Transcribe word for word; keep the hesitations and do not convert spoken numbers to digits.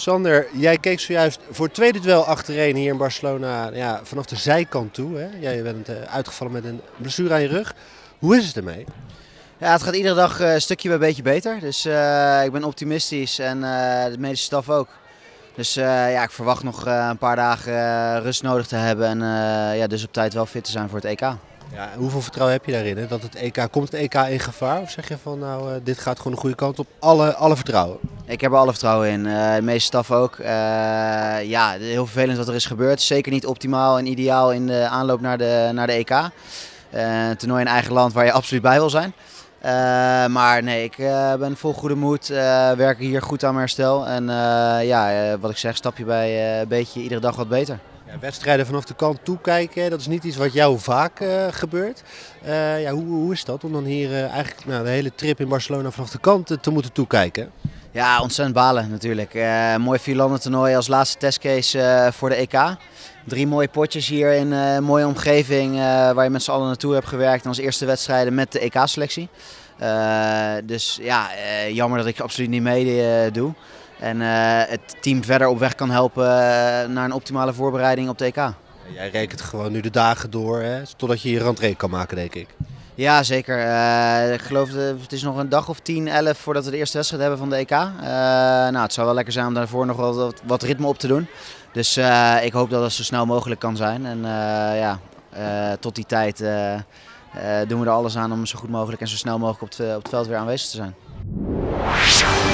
Sander, jij keek zojuist voor het tweede duel achtereen hier in Barcelona, ja, vanaf de zijkant toe. Hè? Jij bent uitgevallen met een blessure aan je rug. Hoe is het ermee? Ja, het gaat iedere dag een stukje bij een beetje beter. Dus uh, ik ben optimistisch en uh, de medische staf ook. Dus uh, ja, ik verwacht nog uh, een paar dagen uh, rust nodig te hebben en uh, ja, dus op tijd wel fit te zijn voor het E K. Ja, hoeveel vertrouwen heb je daarin? Hè? Dat het E K, komt het E K in gevaar? Of zeg je van nou, uh, dit gaat gewoon de goede kant op, alle, alle vertrouwen? Ik heb er alle vertrouwen in, uh, de meeste staf ook. Uh, ja, heel vervelend wat er is gebeurd. Zeker niet optimaal en ideaal in de aanloop naar de, naar de E K. Uh, een toernooi in eigen land waar je absoluut bij wil zijn. Uh, maar nee, ik uh, ben vol goede moed, uh, werk hier goed aan mijn herstel en uh, ja, uh, wat ik zeg, stapje bij uh, een beetje iedere dag wat beter. Ja, wedstrijden vanaf de kant toekijken, dat is niet iets wat jou vaak uh, gebeurt. Uh, ja, hoe, hoe is dat om dan hier uh, eigenlijk nou, de hele trip in Barcelona vanaf de kant te moeten toekijken? Ja, ontzettend balen natuurlijk. Uh, mooi vierlanden toernooi als laatste testcase uh, voor de E K. Drie mooie potjes hier in uh, een mooie omgeving uh, waar je met z'n allen naartoe hebt gewerkt. En als eerste wedstrijden met de E K-selectie. Uh, dus ja, uh, jammer dat ik absoluut niet mee uh, doe. En uh, het team verder op weg kan helpen uh, naar een optimale voorbereiding op de E K. Jij rekent gewoon nu de dagen door, hè? Totdat je je rentree kan maken, denk ik. Ja, zeker. Uh, ik geloof dat het is nog een dag of tien, elf voordat we de eerste wedstrijd hebben van de E K. Uh, nou, het zou wel lekker zijn om daarvoor nog wel wat, wat ritme op te doen. Dus uh, ik hoop dat dat zo snel mogelijk kan zijn. En uh, ja, uh, tot die tijd uh, uh, doen we er alles aan om zo goed mogelijk en zo snel mogelijk op het, op het veld weer aanwezig te zijn.